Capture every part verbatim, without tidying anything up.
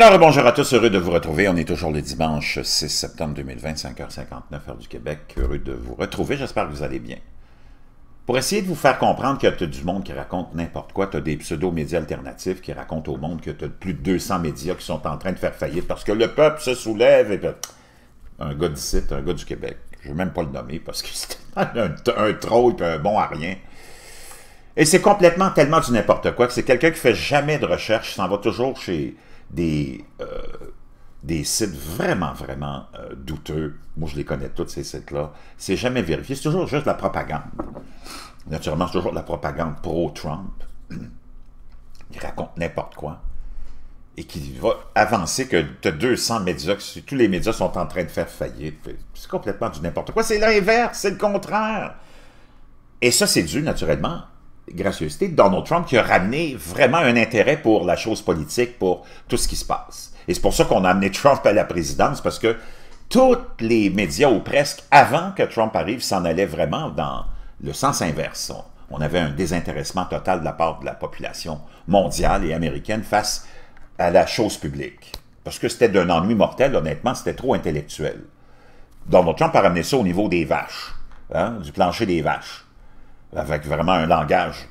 Alors, bonjour à tous, heureux de vous retrouver. On est toujours le dimanche six septembre deux mille vingt, cinq heures cinquante-neuf, heure du Québec. Heureux de vous retrouver, j'espère que vous allez bien. Pour essayer de vous faire comprendre qu'il y a du monde qui raconte n'importe quoi, tu as des pseudo-médias alternatifs qui racontent au monde que tu as plus de deux cents médias qui sont en train de faire faillite parce que le peuple se soulève et... Un gars d'ici, un gars du Québec, je ne veux même pas le nommer parce que c'est un, un troll et un bon à rien. Et c'est complètement tellement du n'importe quoi que c'est quelqu'un qui ne fait jamais de recherche, s'en va toujours chez... Des, euh, des sites vraiment, vraiment euh, douteux. Moi, je les connais tous, ces sites-là. C'est jamais vérifié. C'est toujours juste de la propagande. Naturellement, c'est toujours de la propagande pro-Trump. Ils racontent n'importe quoi. Et qui va avancer que tu as deux cents médias, que tous les médias sont en train de faire faillite. C'est complètement du n'importe quoi. C'est l'inverse, c'est le contraire. Et ça, c'est dû, naturellement, gracieuseté de Donald Trump qui a ramené vraiment un intérêt pour la chose politique, pour tout ce qui se passe. Et c'est pour ça qu'on a amené Trump à la présidence, parce que tous les médias, ou presque, avant que Trump arrive, s'en allaient vraiment dans le sens inverse. On avait un désintéressement total de la part de la population mondiale et américaine face à la chose publique. Parce que c'était d'un ennui mortel, honnêtement, c'était trop intellectuel. Donald Trump a ramené ça au niveau des vaches, hein, du plancher des vaches, avec vraiment un langage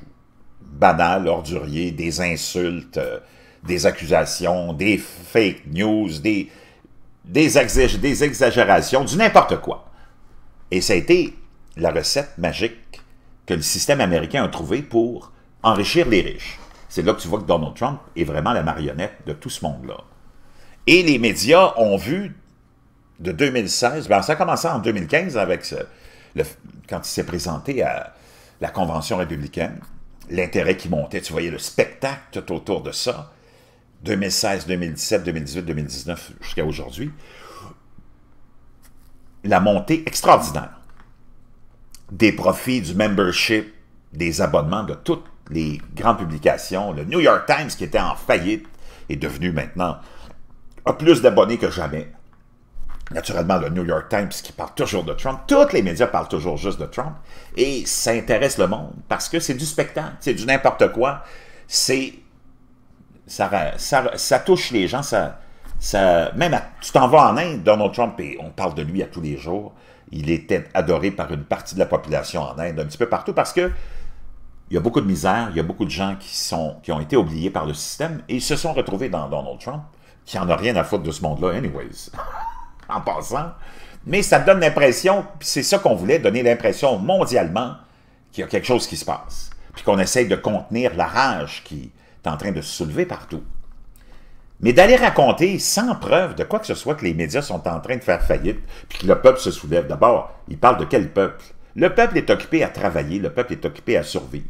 banal, ordurier, des insultes, euh, des accusations, des fake news, des, des, exag des exagérations, du n'importe quoi. Et ça a été la recette magique que le système américain a trouvée pour enrichir les riches. C'est là que tu vois que Donald Trump est vraiment la marionnette de tout ce monde-là. Et les médias ont vu, de deux mille seize, ben ça a commencé en deux mille quinze, avec ce, le, quand il s'est présenté à... la Convention républicaine, l'intérêt qui montait, tu voyais le spectacle tout autour de ça, deux mille seize, deux mille dix-sept, deux mille dix-huit, deux mille dix-neuf, jusqu'à aujourd'hui, la montée extraordinaire des profits, du membership, des abonnements de toutes les grandes publications, le New York Times qui était en faillite est devenu maintenant, a plus d'abonnés que jamais. Naturellement, le New York Times qui parle toujours de Trump. Tous les médias parlent toujours juste de Trump. Et ça intéresse le monde parce que c'est du spectacle. C'est du n'importe quoi. C'est ça, ça, ça touche les gens. Ça, ça, même à, tu t'en vas en Inde, Donald Trump, et on parle de lui à tous les jours. Il était adoré par une partie de la population en Inde, un petit peu partout, parce que il y a beaucoup de misère, il y a beaucoup de gens qui, sont, qui ont été oubliés par le système et ils se sont retrouvés dans Donald Trump, qui en a rien à foutre de ce monde-là anyways. En passant, mais ça donne l'impression, c'est ça qu'on voulait, donner l'impression mondialement qu'il y a quelque chose qui se passe, puis qu'on essaye de contenir la rage qui est en train de se soulever partout. Mais d'aller raconter sans preuve de quoi que ce soit que les médias sont en train de faire faillite, puis que le peuple se soulève. D'abord, il parle de quel peuple? Le peuple est occupé à travailler, le peuple est occupé à survivre.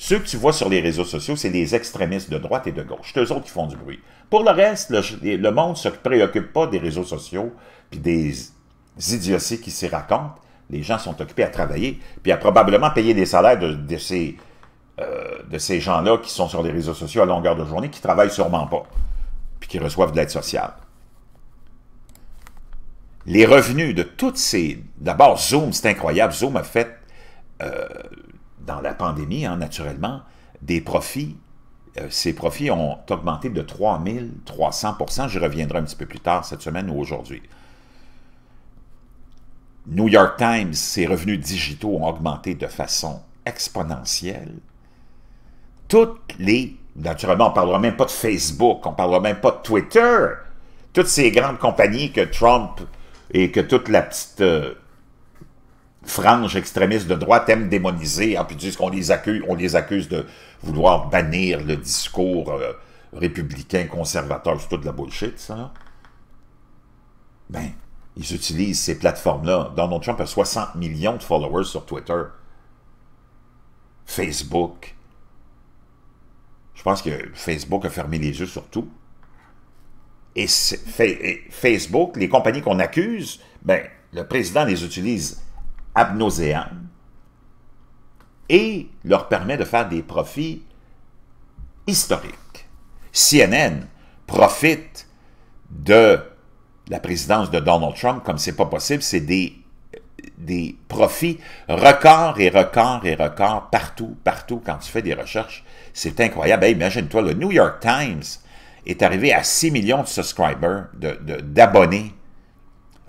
Ceux que tu vois sur les réseaux sociaux, c'est les extrémistes de droite et de gauche. C'est eux autres qui font du bruit. Pour le reste, le, le monde ne se préoccupe pas des réseaux sociaux puis des idioties qui s'y racontent. Les gens sont occupés à travailler puis à probablement payer des salaires de, de ces, euh, de ces gens-là qui sont sur les réseaux sociaux à longueur de journée, qui ne travaillent sûrement pas puis qui reçoivent de l'aide sociale. Les revenus de toutes ces... D'abord, Zoom, c'est incroyable. Zoom a fait... Euh, dans la pandémie, hein, naturellement, des profits, euh, ces profits ont augmenté de trois mille trois cents pour cent. J'y reviendrai un petit peu plus tard cette semaine ou aujourd'hui. New York Times, ses revenus digitaux ont augmenté de façon exponentielle. Toutes les... Naturellement, on ne parlera même pas de Facebook, on ne parlera même pas de Twitter. Toutes ces grandes compagnies que Trump et que toute la petite... Euh, franges extrémistes de droite aiment démoniser, hein, puis disent qu'on les accuse, on les accuse de vouloir bannir le discours euh, républicain, conservateur, c'est tout de la bullshit, ça. Ben, ils utilisent ces plateformes-là. Donald Trump a soixante millions de followers sur Twitter. Facebook. Je pense que Facebook a fermé les yeux sur tout. Et, et Facebook, les compagnies qu'on accuse, ben, le président les utilise ab nauseam, et leur permet de faire des profits historiques. C N N profite de la présidence de Donald Trump comme c'est pas possible, c'est des, des profits records et records et records partout, partout, quand tu fais des recherches, c'est incroyable. Hey, imagine-toi, le New York Times est arrivé à six millions de subscribers, d'abonnés,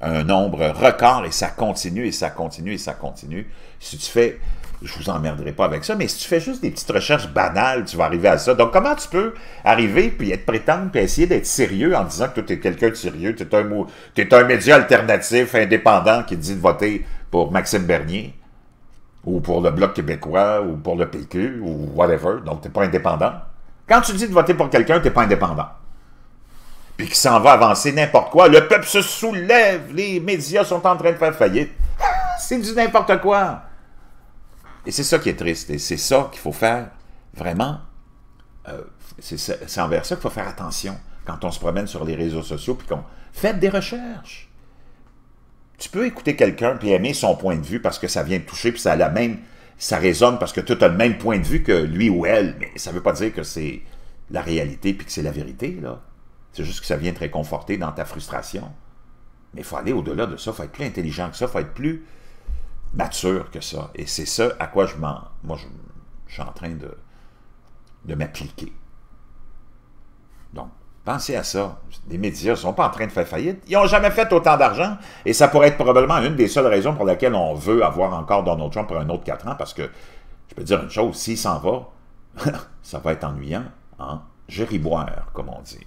un nombre record, et ça continue, et ça continue, et ça continue. Si tu fais, je vous emmerderai pas avec ça, mais si tu fais juste des petites recherches banales, tu vas arriver à ça. Donc, comment tu peux arriver, puis être prétendre, puis essayer d'être sérieux en disant que toi, tu es quelqu'un de sérieux, tu es un, t'es un média alternatif, indépendant, qui dit de voter pour Maxime Bernier, ou pour le Bloc québécois, ou pour le P Q, ou whatever, donc tu n'es pas indépendant. Quand tu dis de voter pour quelqu'un, tu n'es pas indépendant. Puis qui s'en va avancer n'importe quoi. Le peuple se soulève, les médias sont en train de faire faillite. C'est du n'importe quoi. Et c'est ça qui est triste, et c'est ça qu'il faut faire vraiment. Euh, c'est envers ça qu'il faut faire attention quand on se promène sur les réseaux sociaux, puis qu'on fait des recherches. Tu peux écouter quelqu'un puis aimer son point de vue parce que ça vient te toucher, puis ça a la même... Ça résonne parce que toi, tu as le même point de vue que lui ou elle, mais ça ne veut pas dire que c'est la réalité puis que c'est la vérité, là. C'est juste que ça vient te réconforter dans ta frustration. Mais il faut aller au-delà de ça, il faut être plus intelligent que ça, il faut être plus mature que ça. Et c'est ça à quoi je m'en... Moi, je, je suis en train de, de m'appliquer. Donc, pensez à ça. Les médias ne sont pas en train de faire faillite. Ils n'ont jamais fait autant d'argent. Et ça pourrait être probablement une des seules raisons pour laquelle on veut avoir encore Donald Trump pour un autre quatre ans. Parce que, je peux dire une chose, s'il s'en va, ça va être ennuyant, hein? Gériboire, comme on dit.